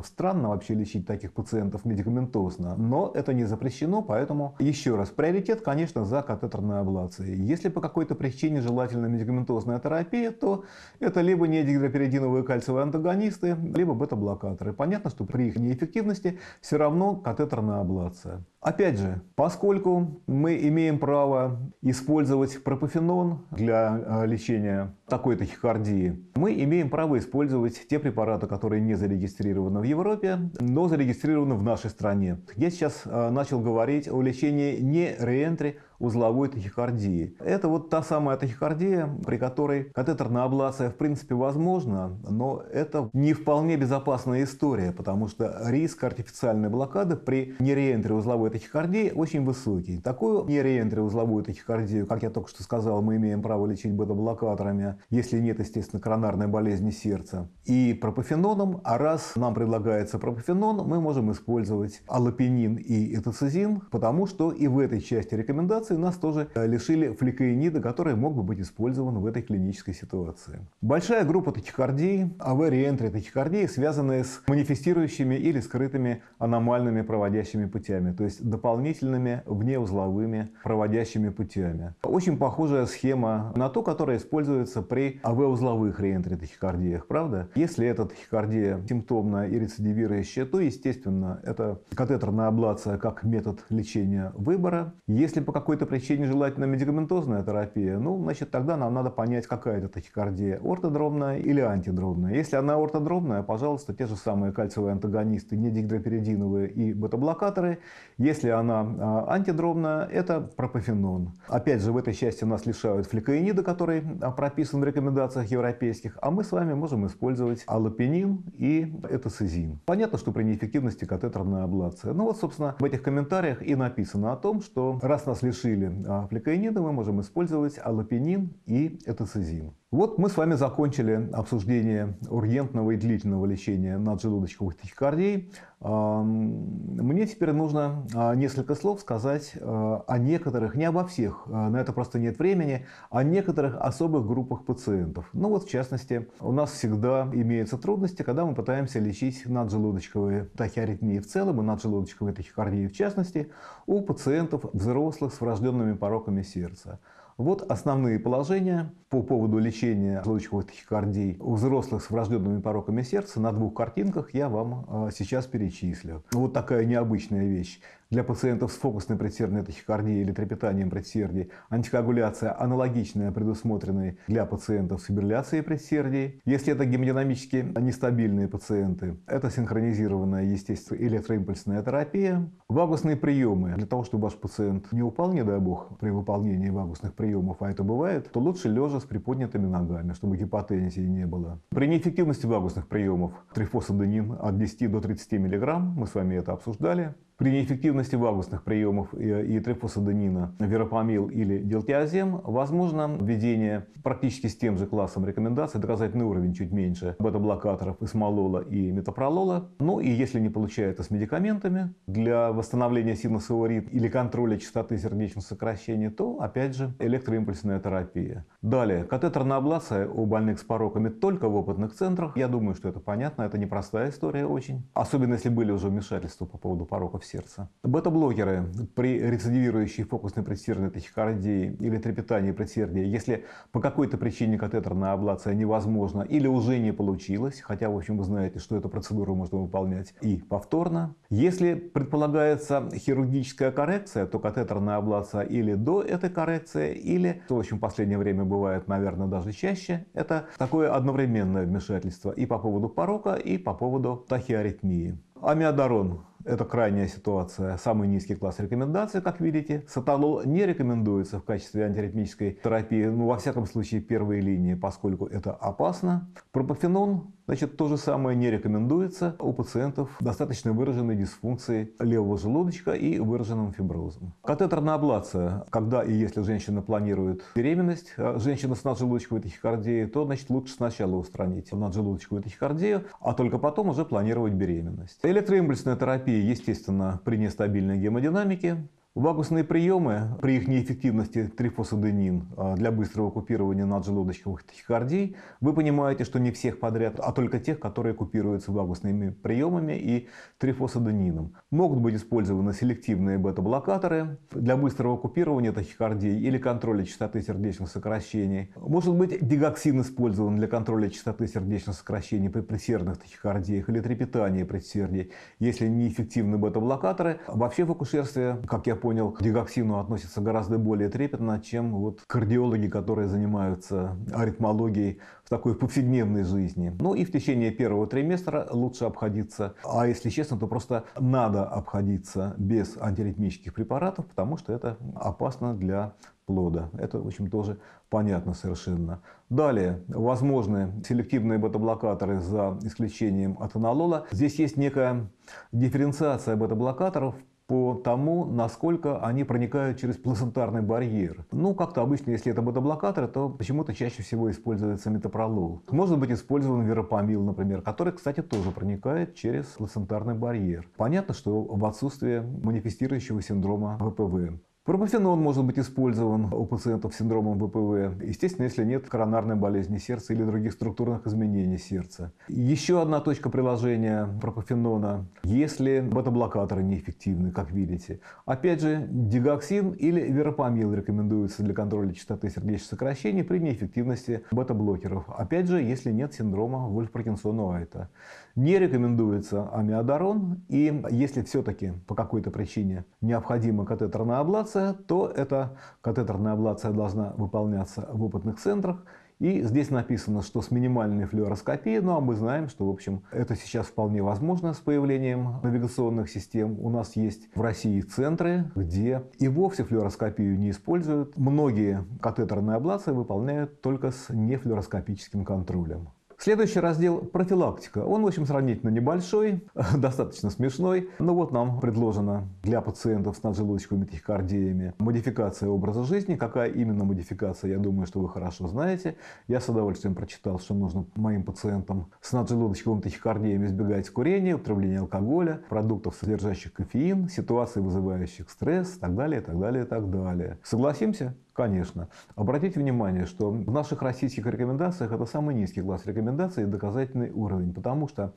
Странно вообще лечить таких пациентов медикаментозно, но это не запрещено, поэтому еще раз, приоритет, конечно, за катетерной аблацией. Если по какой-то причине желательна медикаментозная терапия, то это либо неодигидроперидиновые кальциевые антагонисты, либо бета-блокаторы. Понятно, что при их неэффективности все равно катетерная аблация. Опять же, поскольку мы имеем право использовать пропофенон для лечения такой тахикардии, мы имеем право использовать те препараты, которые не зарегистрированы в Европе, но зарегистрированы в нашей стране. Я сейчас начал говорить о лечении не реэнтри узловой тахикардии. Это вот та самая тахикардия, при которой катетерная аблация в принципе возможна, но это не вполне безопасная история, потому что риск артифициальной блокады при нереэнтриузловой тахикардии очень высокий. Такую нереэнтриузловую тахикардию, как я только что сказал, мы имеем право лечить бета-блокаторами, если нет, естественно, коронарной болезни сердца, и пропофеноном. А раз нам предлагается пропофенон, мы можем использовать алапинин и этацизин, потому что и в этой части рекомендаций нас тоже лишили фликаинида, который мог бы быть использован в этой клинической ситуации. Большая группа тахикардий, авариентри тахикардии, связанные с манифестирующими или скрытыми аномальными проводящими путями, то есть дополнительными внеузловыми проводящими путями. Очень похожая схема на ту, которая используется при АВ-узловых реэнтри тахикардиях, правда? Если эта тахикардия симптомная и рецидивирующая, то, естественно, это катетерная аблация как метод лечения выбора. Если по какой-то причине желательно медикаментозная терапия, ну, значит, тогда нам надо понять, какая это тахикардия, ортодромная или антидромная. Если она ортодромная, пожалуйста, те же самые кальциевые антагонисты, недигидроперидиновые и бета-блокаторы. Если она антидромная, это пропофенон. Опять же, в этой части нас лишают фликаинида, который прописан в рекомендациях европейских, а мы с вами можем использовать алапинин и этацизин. Понятно, что при неэффективности катетерная аблация. Ну вот, собственно, в этих комментариях и написано о том, что раз нас лишают фликаинида, мы можем использовать алапинин и этацизин. Вот мы с вами закончили обсуждение ургентного и длительного лечения наджелудочковых тахикардий. Мне теперь нужно несколько слов сказать о некоторых, не обо всех, на это просто нет времени, о некоторых особых группах пациентов. Ну вот, в частности, у нас всегда имеются трудности, когда мы пытаемся лечить наджелудочковые тахиаритмии в целом и наджелудочковые тахикардии в частности у пациентов взрослых с врожденными пороками сердца. Вот основные положения по поводу лечения желудочковых тахикардий у взрослых с врожденными пороками сердца на двух картинках я вам сейчас перечислю. Вот такая необычная вещь. Для пациентов с фокусной предсердной тахикардией или трепетанием предсердий антикоагуляция аналогичная предусмотренной для пациентов с фибрилляцией предсердий. Если это гемодинамически нестабильные пациенты, это синхронизированная, естественно, электроимпульсная терапия. Вагусные приемы. Для того, чтобы ваш пациент не упал, не дай бог, при выполнении вагусных приемов, а это бывает, то лучше лежа с приподнятыми ногами, чтобы гипотензии не было. При неэффективности вагусных приемов трифосаденин от 10 до 30 мг, мы с вами это обсуждали. При неэффективности вагусных приемов и трифосаденина верапамил или дилтиазем возможно введение практически с тем же классом рекомендаций, доказательный уровень чуть меньше, бета-блокаторов исмолола и метапролола. Ну и если не получается с медикаментами для восстановления синусового ритма или контроля частоты сердечных сокращений, то опять же электроимпульсная терапия. Далее, катетерная аблация у больных с пороками только в опытных центрах. Я думаю, что это понятно, это непростая история очень, особенно если были уже вмешательства по поводу пороков сердца. Бета-блокеры при рецидивирующей фокусной предсердной тахикардии или трепетании предсердия, если по какой-то причине катетерная аблация невозможна или уже не получилась, хотя, в общем, вы знаете, что эту процедуру можно выполнять и повторно. Если предполагается хирургическая коррекция, то катетерная аблация или до этой коррекции, или, в общем, в последнее время бывает, наверное, даже чаще, это такое одновременное вмешательство и по поводу порока, и по поводу тахиаритмии. Амиодарон. Это крайняя ситуация, самый низкий класс рекомендаций, как видите. Саталол не рекомендуется в качестве антиритмической терапии, ну, во всяком случае, первой линии, поскольку это опасно. Пропофенон Значит, то же самое не рекомендуется у пациентов достаточно выраженной дисфункцией левого желудочка и выраженным фиброзом. Катетерная аблация, когда и если женщина планирует беременность, женщина с наджелудочковой тахикардией, то, значит, лучше сначала устранить наджелудочковую тахикардию, а только потом уже планировать беременность. Электроимпульсная терапия, естественно, при нестабильной гемодинамике. Вагусные приемы, при их неэффективности трифосаденин для быстрого купирования наджелудочковых тахикардий, вы понимаете, что не всех подряд, а только тех, которые купируются вагусными приемами и трифосаденином. Могут быть использованы селективные бета-блокаторы для быстрого купирования тахикардий или контроля частоты сердечных сокращений. Может быть, дигоксин использован для контроля частоты сердечных сокращений при предсердных тахикардиях или трепетании предсердий, если неэффективны бета-блокаторы. Вообще в акушерстве, как я понял, к дигоксину относятся гораздо более трепетно, чем вот кардиологи, которые занимаются аритмологией в такой повседневной жизни. Ну и в течение первого триместра лучше обходиться, а если честно, то просто надо обходиться без антиритмических препаратов, потому что это опасно для плода. Это, в общем, тоже понятно совершенно. Далее, возможны селективные бета-блокаторы за исключением атенолола. Здесь есть некая дифференциация бета-блокаторов по тому, насколько они проникают через плацентарный барьер. Ну, как-то обычно, если это бета-блокаторы, то почему-то чаще всего используется мetoprolol. Может быть использован верапамил, например, который, кстати, тоже проникает через плацентарный барьер. Понятно, что в отсутствии манифестирующего синдрома ВПВ. Пропофенон может быть использован у пациентов с синдромом ВПВ, естественно, если нет коронарной болезни сердца или других структурных изменений сердца. Еще одна точка приложения пропофенона, если бета-блокаторы неэффективны, как видите. Опять же, дигоксин или верапамил рекомендуется для контроля частоты сердечных сокращений при неэффективности бета-блокеров. Опять же, если нет синдрома Вольф-Паркинсона-Уайта. Не рекомендуется амиодарон, и если все-таки по какой-то причине необходима катетерная аблация, то эта катетерная аблация должна выполняться в опытных центрах. И здесь написано, что с минимальной флюороскопией, ну а мы знаем, что, в общем, это сейчас вполне возможно с появлением навигационных систем. У нас есть в России центры, где и вовсе флюороскопию не используют. Многие катетерные аблации выполняют только с нефлюороскопическим контролем. Следующий раздел – профилактика. Он, в общем, сравнительно небольшой, достаточно смешной. Но вот нам предложено для пациентов с наджелудочковыми тахикардиями модификация образа жизни. Какая именно модификация, я думаю, что вы хорошо знаете. Я с удовольствием прочитал, что нужно моим пациентам с наджелудочковыми тахикардиями избегать курения, употребления алкоголя, продуктов, содержащих кофеин, ситуаций, вызывающих стресс и так далее, и так далее, и так далее. Согласимся? Конечно. Обратите внимание, что в наших российских рекомендациях это самый низкий класс рекомендаций и доказательный уровень, потому что,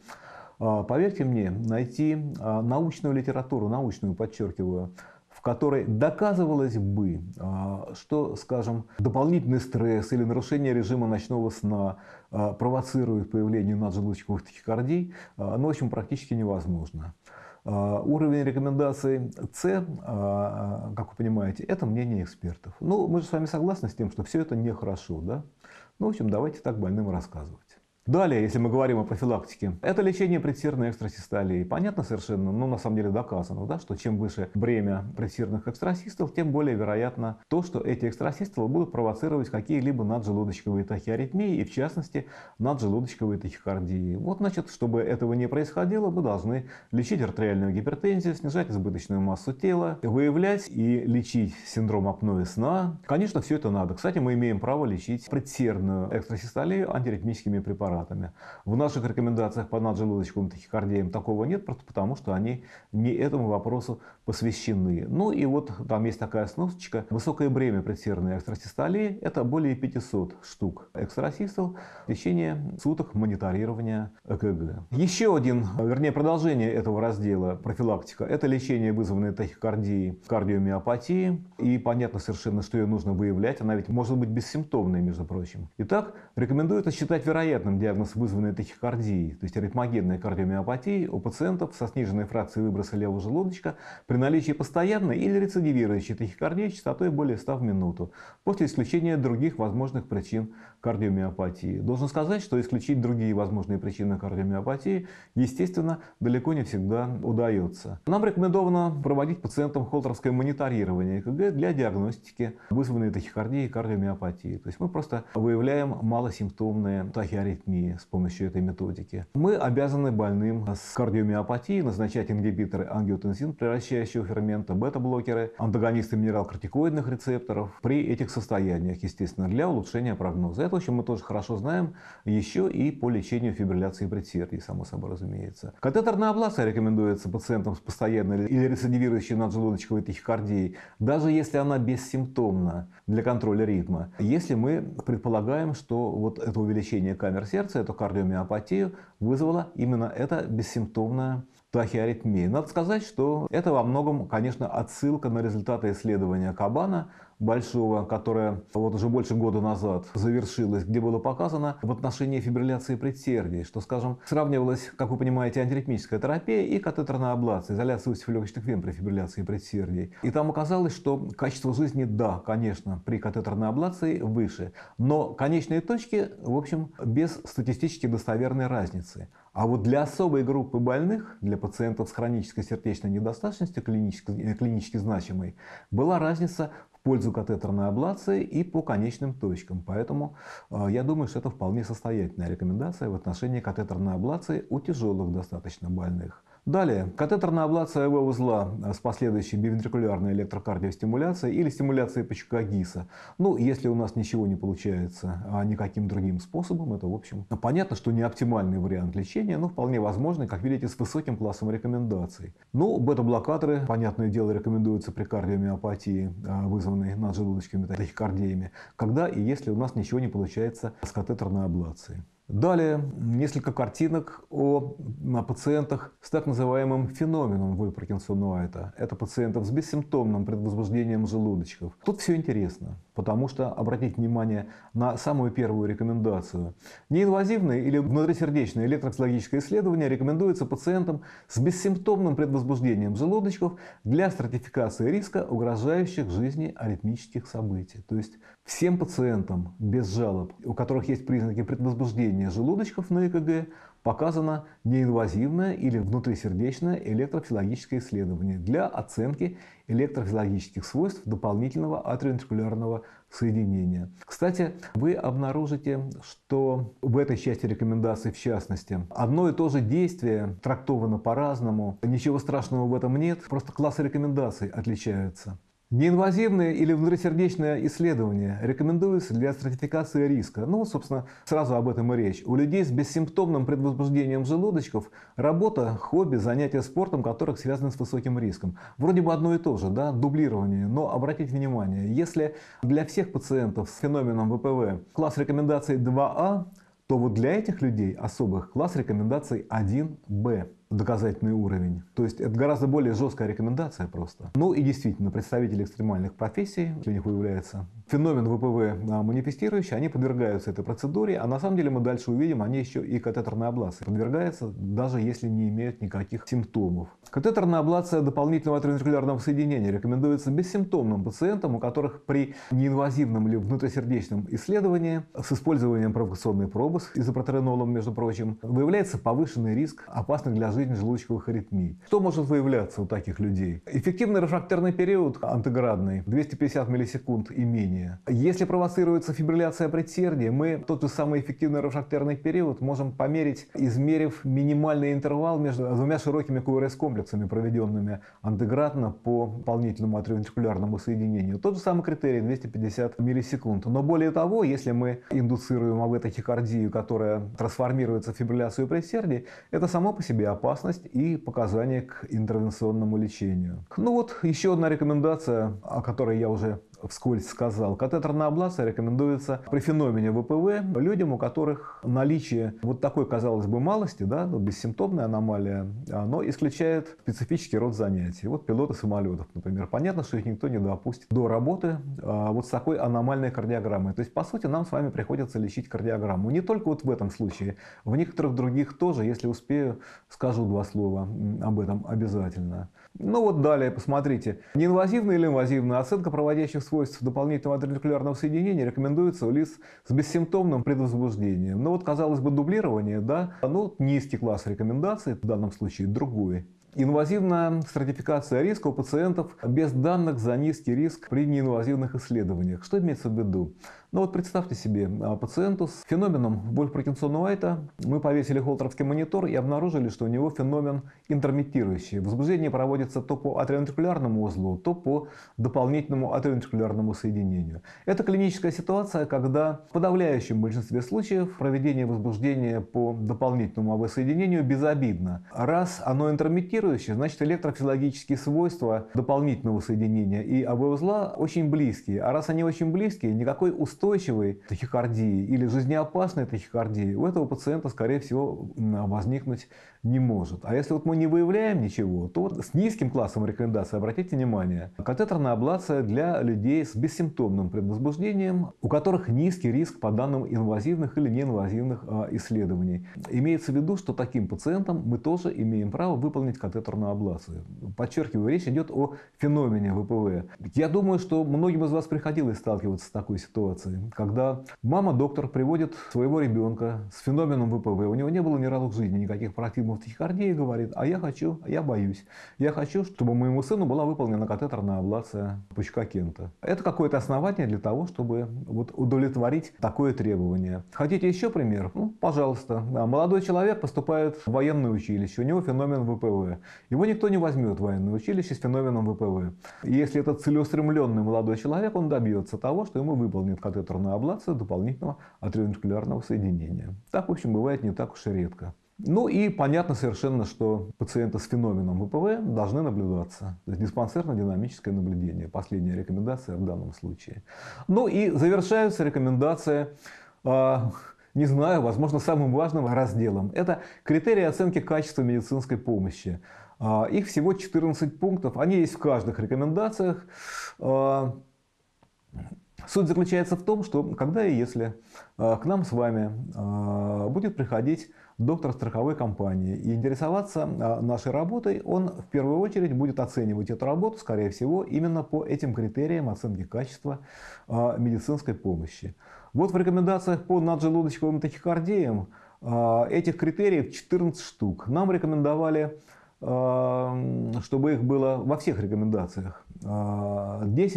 поверьте мне, найти научную литературу, научную, подчеркиваю, в которой доказывалось бы, что, скажем, дополнительный стресс или нарушение режима ночного сна провоцирует появление наджелудочковых тахикардий, ну, в общем, практически невозможно. Уровень рекомендаций С, как вы понимаете, это мнение экспертов. Ну, мы же с вами согласны с тем, что все это нехорошо, да? Ну, в общем, давайте так больным рассказывать. Далее, если мы говорим о профилактике, это лечение предсердной экстрасистолии. Понятно совершенно, но на самом деле доказано, да, что чем выше бремя предсердных экстрасистол, тем более вероятно то, что эти экстрасистолы будут провоцировать какие-либо наджелудочковые тахиаритмии и, в частности, наджелудочковые тахикардии. Вот, значит, чтобы этого не происходило, мы должны лечить артериальную гипертензию, снижать избыточную массу тела, выявлять и лечить синдром апноэ сна. Конечно, все это надо. Кстати, мы имеем право лечить предсердную экстрасистолию антиритмическими препаратами. В наших рекомендациях по наджелудочковым тахикардиям такого нет, просто потому что они не этому вопросу посвящены. Ну и вот там есть такая сносочка. Высокое бремя предсердной экстрасистолии – это более 500 штук экстрасистол в течение суток мониторирования ЭКГ. Еще один, вернее продолжение этого раздела профилактика – это лечение вызванной тахикардией кардиомиопатии. И понятно совершенно, что ее нужно выявлять. Она ведь может быть бессимптомной, между прочим. Итак, рекомендуется считать вероятным диагноз вызванной тахикардии, то есть аритмогенной кардиомиопатии у пациентов со сниженной фракцией выброса левого желудочка при наличии постоянной или рецидивирующей тахикардии частотой более 100 в минуту, после исключения других возможных причин кардиомиопатии. Должен сказать, что исключить другие возможные причины кардиомиопатии, естественно, далеко не всегда удается. Нам рекомендовано проводить пациентам холтерское мониторирование ЭКГ для диагностики вызванной тахикардии и кардиомиопатии. То есть мы просто выявляем малосимптомные тахиаритмии. аритмии с помощью этой методики. Мы обязаны больным с кардиомиопатией назначать ингибиторы ангиотензин, превращающего фермента, бета-блокеры, антагонисты минералокортикоидных рецепторов при этих состояниях, естественно, для улучшения прогноза. Это, в общем, мы тоже хорошо знаем еще и по лечению фибрилляции предсердий, само собой разумеется. Катетерная аблация рекомендуется пациентам с постоянной или рецидивирующей наджелудочковой тахикардией, даже если она бессимптомна, для контроля ритма. Если мы предполагаем, что вот это увеличение камер сердца, эту кардиомиопатию вызвала именно эта бессимптомная тахиаритмия. Надо сказать, что это во многом, конечно, отсылка на результаты исследования Кабана, большого, которое вот уже больше года назад завершилось, где было показано в отношении фибрилляции предсердий, что, скажем, сравнивалась, как вы понимаете, антиритмическая терапия и катетерная аблация, изоляция устьев легочных вен при фибрилляции предсердий. И там оказалось, что качество жизни, да, конечно, при катетерной аблации выше, но конечные точки, в общем, без статистически достоверной разницы. А вот для особой группы больных, для пациентов с хронической сердечной недостаточностью, клинически значимой, была разница в пользу катетерной аблации и по конечным точкам. Поэтому я думаю, что это вполне состоятельная рекомендация в отношении катетерной аблации у тяжелых достаточно больных. Далее, катетерная аблация АВ-узла с последующей бивентрикулярной электрокардиостимуляцией или стимуляцией пучка ГИСа. Ну, если у нас ничего не получается никаким другим способом, это, в общем, понятно, что не оптимальный вариант лечения, но вполне возможный, как видите, с высоким классом рекомендаций. Ну, бета-блокаторы, понятное дело, рекомендуются при кардиомиопатии, вызванной наджелудочковыми тахикардиями, когда и если у нас ничего не получается с катетерной аблацией. Далее несколько картинок о пациентах с так называемым феноменом Вольф-Паркинсона-Уайта. Это пациентов с бессимптомным предвозбуждением желудочков. Тут все интересно, потому что обратите внимание на самую первую рекомендацию. Неинвазивное или внутрисердечное электрокардиологическое исследование рекомендуется пациентам с бессимптомным предвозбуждением желудочков для стратификации риска угрожающих жизни аритмических событий. То есть всем пациентам без жалоб, у которых есть признаки предвозбуждения желудочков на ЭКГ, показано неинвазивное или внутрисердечное электрофизиологическое исследование для оценки электрофизиологических свойств дополнительного атриовентрикулярного соединения. Кстати, вы обнаружите, что в этой части рекомендаций, в частности, одно и то же действие трактовано по-разному. Ничего страшного в этом нет, просто классы рекомендаций отличаются. Неинвазивное или внутрисердечное исследование рекомендуется для стратификации риска. Ну, собственно, сразу об этом и речь. У людей с бессимптомным предвозбуждением желудочков работа, хобби, занятия спортом, которых связаны с высоким риском. Вроде бы одно и то же, да, дублирование. Но обратите внимание, если для всех пациентов с феноменом ВПВ класс рекомендаций 2А, то вот для этих людей особых класс рекомендаций 1Б. Доказательный уровень. То есть это гораздо более жесткая рекомендация просто. Ну и действительно, представители экстремальных профессий, у них выявляется феномен ВПВ манифестирующий, они подвергаются этой процедуре, а на самом деле мы дальше увидим, они еще и катетерной аблации подвергаются, даже если не имеют никаких симптомов. Катетерная аблация дополнительного атриовентрикулярного соединения рекомендуется бессимптомным пациентам, у которых при неинвазивном или внутрисердечном исследовании с использованием провокационной пробы с изопротеренолом, между прочим, выявляется повышенный риск опасных для жизни желудочковых аритмий. Что может выявляться у таких людей? Эффективный рефрактерный период антеградный 250 миллисекунд и менее. Если провоцируется фибрилляция предсердия, мы тот же самый эффективный рефрактерный период можем померить, измерив минимальный интервал между двумя широкими QRS-комплексами, проведенными антеградно по дополнительному атриовентрикулярному соединению. Тот же самый критерий 250 миллисекунд. Но более того, если мы индуцируем АВ-тахикардию, которая трансформируется в фибрилляцию предсердия, это само по себе опасно. И показания к интервенционному лечению. Ну вот еще одна рекомендация, о которой я уже вскользь сказал. Катетерная аблация рекомендуется при феномене ВПВ людям, у которых наличие вот такой, казалось бы, малости, да, бессимптомная аномалия, оно исключает специфический род занятий. Вот пилоты самолетов, например. Понятно, что их никто не допустит до работы вот с такой аномальной кардиограммой. То есть, по сути, нам с вами приходится лечить кардиограмму. Не только вот в этом случае. В некоторых других тоже, если успею, скажу два слова об этом обязательно. Ну вот далее, посмотрите. Неинвазивная или инвазивная оценка проводящих свойств дополнительного атриовентрикулярного соединения рекомендуется у лиц с бессимптомным предвозбуждением. Ну вот, казалось бы, дублирование, да, ну низкий класс рекомендаций, в данном случае другой. Инвазивная стратификация риска у пациентов без данных за низкий риск при неинвазивных исследованиях. Что имеется в виду? Но вот представьте себе пациенту с феноменом Вольф-Паркинсона-Уайта. Мы повесили холтеровский монитор и обнаружили, что у него феномен интермиттирующий. Возбуждение проводится то по атриовентрикулярному узлу, то по дополнительному атриовентрикулярному соединению. Это клиническая ситуация, когда в подавляющем большинстве случаев проведение возбуждения по дополнительному АВ-соединению безобидно. Раз оно интермиттирующее, значит электрофизиологические свойства дополнительного соединения и АВ-узла очень близкие. А раз они очень близкие, никакой устойчивой тахикардии или жизнеопасной тахикардии у этого пациента, скорее всего, возникнуть не может. А если вот мы не выявляем ничего, то вот с низким классом рекомендаций, обратите внимание, катетерная аблация для людей с бессимптомным предвозбуждением, у которых низкий риск по данным инвазивных или неинвазивных исследований. Имеется в виду, что таким пациентам мы тоже имеем право выполнить катетерную аблацию. Подчеркиваю, речь идет о феномене ВПВ. Я думаю, что многим из вас приходилось сталкиваться с такой ситуацией, когда мама-доктор приводит своего ребенка с феноменом ВПВ, у него не было ни разу в жизни никаких противных тахикардии, говорит: а я хочу, я боюсь. Я хочу, чтобы моему сыну была выполнена катетерная аблация пучка Кента. Это какое-то основание для того, чтобы вот удовлетворить такое требование. Хотите еще пример? Ну, пожалуйста. Молодой человек поступает в военное училище, у него феномен ВПВ. Его никто не возьмет в военное училище с феноменом ВПВ. И если этот целеустремленный молодой человек, он добьется того, что ему выполнит катетерную аблацию дополнительного атриовентрикулярного соединения. Так, в общем, бывает не так уж и редко. Ну и понятно совершенно, что пациенты с феноменом ВПВ должны наблюдаться. То есть диспансерно-динамическое наблюдение. Последняя рекомендация в данном случае. Ну и завершаются рекомендации, не знаю, возможно, самым важным разделом. Это критерии оценки качества медицинской помощи. Их всего 14 пунктов. Они есть в каждых рекомендациях. Суть заключается в том, что когда и если к нам с вами будет приходить доктор страховой компании и интересоваться нашей работой, он в первую очередь будет оценивать эту работу, скорее всего, именно по этим критериям оценки качества медицинской помощи. Вот в рекомендациях по наджелудочковым тахикардиям этих критериев 14 штук. Нам рекомендовали, чтобы их было во всех рекомендациях 10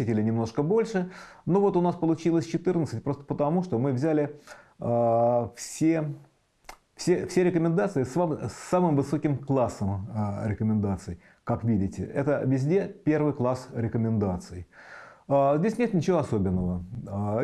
или немножко больше. Но вот у нас получилось 14, просто потому, что мы взяли все рекомендации с самым высоким классом рекомендаций, как видите. Это везде первый класс рекомендаций. Здесь нет ничего особенного.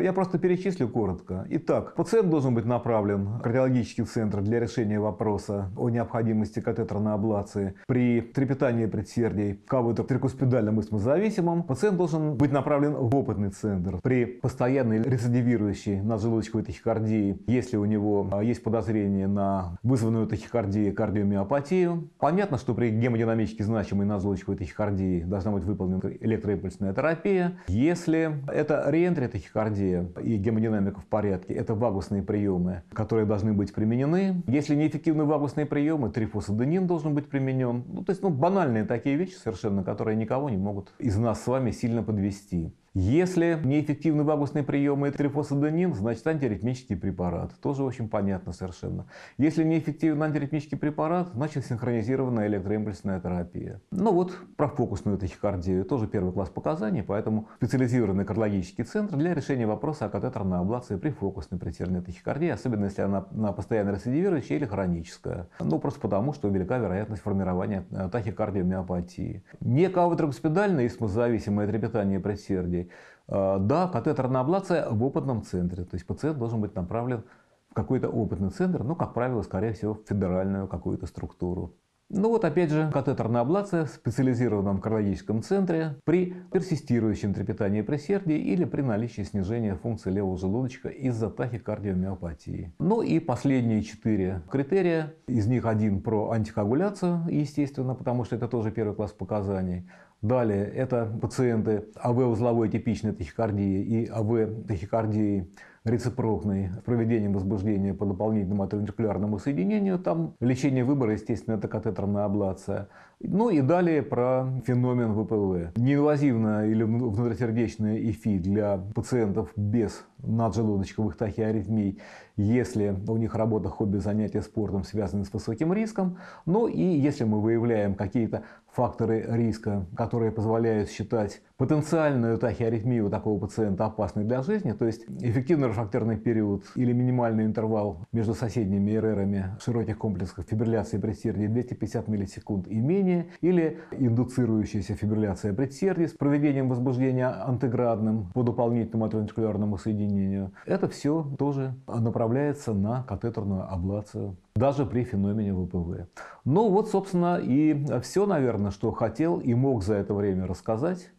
Я просто перечислю коротко. Итак, пациент должен быть направлен в кардиологический центр для решения вопроса о необходимости катетерной аблации при трепетании предсердий кавыто трикуспидальным истмозависимым. Пациент должен быть направлен в опытный центр при постоянной рецидивирующей наджелудочковой тахикардии, если у него есть подозрение на вызванную тахикардией кардиомиопатию. Понятно, что при гемодинамически значимой наджелудочковой тахикардии должна быть выполнена электроимпульсная терапия. Если это реентри тахикардия и гемодинамика в порядке, это вагусные приемы, которые должны быть применены. Если неэффективны вагусные приемы, трифосаденин должен быть применен. Ну, то есть, банальные такие вещи совершенно, которые никого не могут из нас с вами сильно подвести. Если неэффективны вагусные приемы и трифосаденин, значит антиритмический препарат. Тоже очень понятно совершенно. Если неэффективен антиритмический препарат, значит синхронизированная электроимпульсная терапия. Ну вот про фокусную тахикардию тоже первый класс показаний, поэтому специализированный кардиологический центр для решения вопроса о катетерной аблации при фокусной предсердной тахикардии, особенно если она постоянно рецидивирующая или хроническая. Ну просто потому, что велика вероятность формирования тахикардиомиопатии. Не кавотрикуспидальное истмозависимое трепетание предсердия. Да, катетерная аблация в опытном центре. То есть пациент должен быть направлен в какой-то опытный центр, но, как правило, скорее всего, в федеральную какую-то структуру. Ну вот опять же, катетерная аблация в специализированном кардиологическом центре при персистирующем трепетании предсердий или при наличии снижения функции левого желудочка из-за тахикардиомиопатии. Ну и последние 4 критерия. Из них один про антикоагуляцию, естественно, потому что это тоже первый класс показаний. Далее это пациенты АВ-узловой типичной тахикардии и АВ-тахикардии рецепрокной с проведением возбуждения по дополнительному атриовентрикулярному соединению. Там лечение выбора, естественно, это катетерная аблация. Ну и далее про феномен ВПВ. Неинвазивная или внутрисердечная ИФИ для пациентов без наджелудочковых тахиаритмий, если у них работа, хобби, занятия спортом связаны с высоким риском. Ну и если мы выявляем какие-то факторы риска, которые позволяют считать потенциальную тахиаритмию у такого пациента опасной для жизни, то есть эффективный рефрактерный период или минимальный интервал между соседними РРами широких комплексов фибрилляции предсердий 250 миллисекунд и менее, или индуцирующаяся фибрилляция предсердий с проведением возбуждения антеградным по дополнительному атрионскулярному соединению. Это все тоже направляется на катетерную аблацию, даже при феномене ВПВ. Ну вот, собственно, и все, наверное, что хотел и мог за это время рассказать.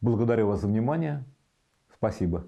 Благодарю вас за внимание. Спасибо.